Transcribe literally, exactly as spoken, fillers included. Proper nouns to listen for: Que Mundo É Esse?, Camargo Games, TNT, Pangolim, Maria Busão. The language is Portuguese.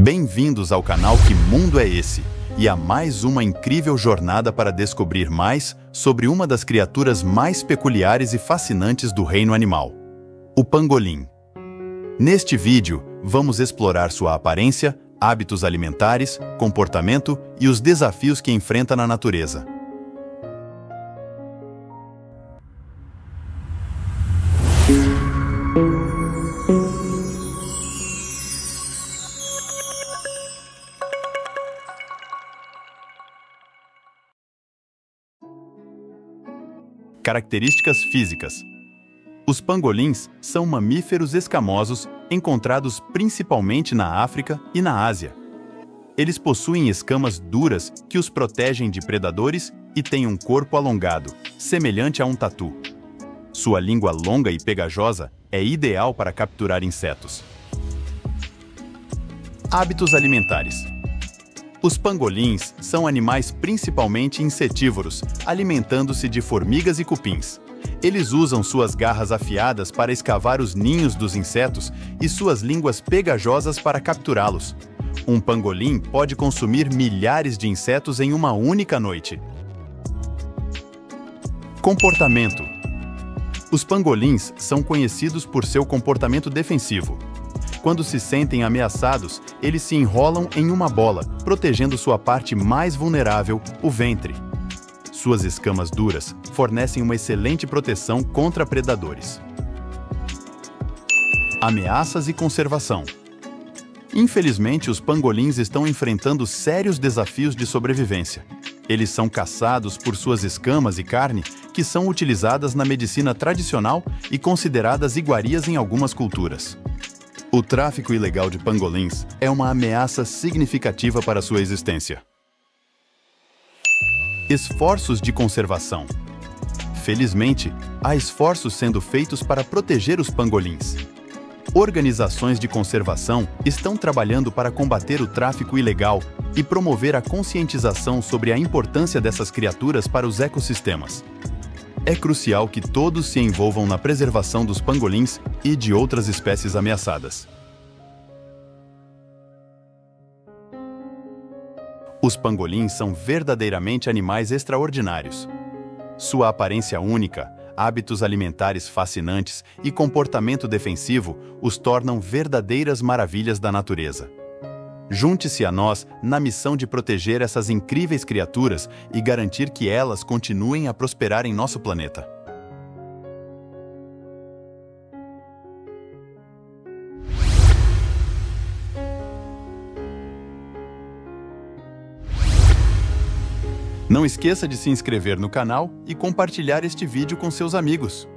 Bem-vindos ao canal Que Mundo É Esse? E a mais uma incrível jornada para descobrir mais sobre uma das criaturas mais peculiares e fascinantes do reino animal, o pangolim. Neste vídeo, vamos explorar sua aparência, hábitos alimentares, comportamento e os desafios que enfrenta na natureza. Características físicas. Os pangolins são mamíferos escamosos encontrados principalmente na África e na Ásia. Eles possuem escamas duras que os protegem de predadores e têm um corpo alongado, semelhante a um tatu. Sua língua longa e pegajosa é ideal para capturar insetos. Hábitos alimentares. Os pangolins são animais principalmente insetívoros, alimentando-se de formigas e cupins. Eles usam suas garras afiadas para escavar os ninhos dos insetos e suas línguas pegajosas para capturá-los. Um pangolim pode consumir milhares de insetos em uma única noite. Comportamento. Os pangolins são conhecidos por seu comportamento defensivo. Quando se sentem ameaçados, eles se enrolam em uma bola, protegendo sua parte mais vulnerável, o ventre. Suas escamas duras fornecem uma excelente proteção contra predadores. Ameaças e conservação. Infelizmente, os pangolins estão enfrentando sérios desafios de sobrevivência. Eles são caçados por suas escamas e carne, que são utilizadas na medicina tradicional e consideradas iguarias em algumas culturas. O tráfico ilegal de pangolins é uma ameaça significativa para sua existência. Esforços de conservação. Felizmente, há esforços sendo feitos para proteger os pangolins. Organizações de conservação estão trabalhando para combater o tráfico ilegal e promover a conscientização sobre a importância dessas criaturas para os ecossistemas. É crucial que todos se envolvam na preservação dos pangolins e de outras espécies ameaçadas. Os pangolins são verdadeiramente animais extraordinários. Sua aparência única, hábitos alimentares fascinantes e comportamento defensivo os tornam verdadeiras maravilhas da natureza. Junte-se a nós na missão de proteger essas incríveis criaturas e garantir que elas continuem a prosperar em nosso planeta. Não esqueça de se inscrever no canal e compartilhar este vídeo com seus amigos.